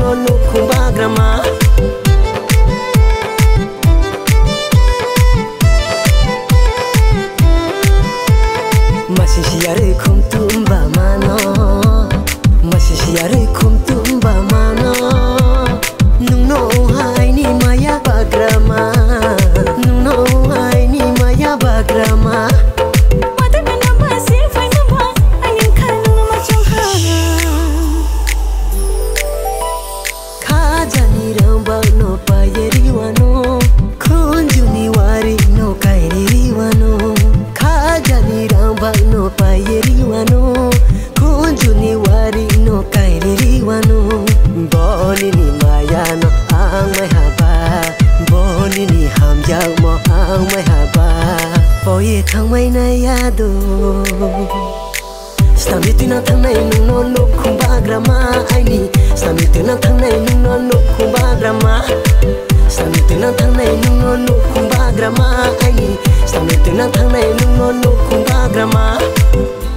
no Noukhung Bagrama masisiare khum tumba mano masisiare khum tumba mano nung no hai ni maya Bagrama nung no hai ni maya Bagrama Payeriwano kunjuni wari no kaiririwano bonini mayano ang mai haba bonini hamyao mo ang mai haba poye thangmai na yado stami tuna thangnai nu Noukhung Bagrama aini stami tuna thangnai nu Noukhung Bagrama stami tuna thangnai nu Noukhung Bagrama aini stami tuna thangnai nu Noukhung Bagrama